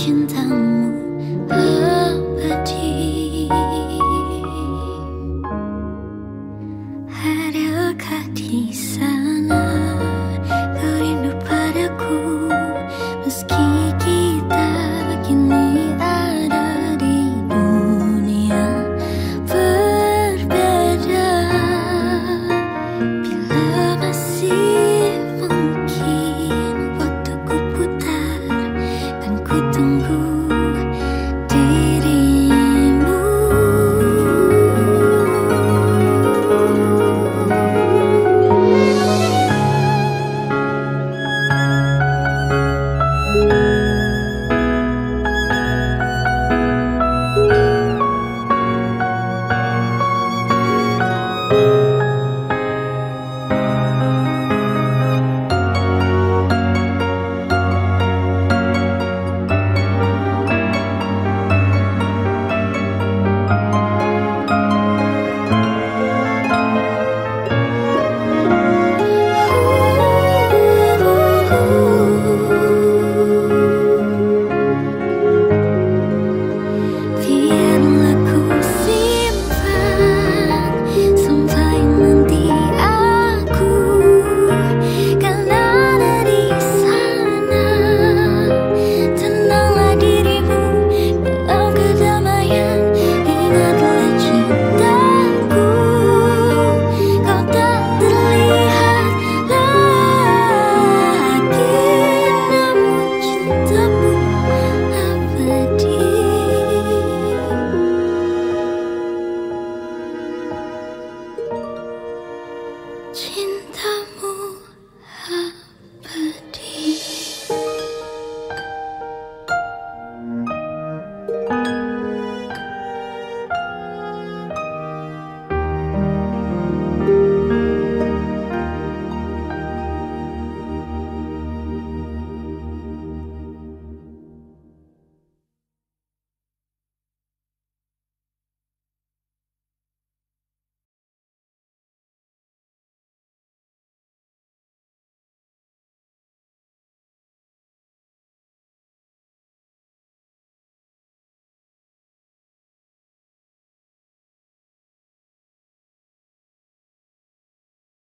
Cintamu abadi.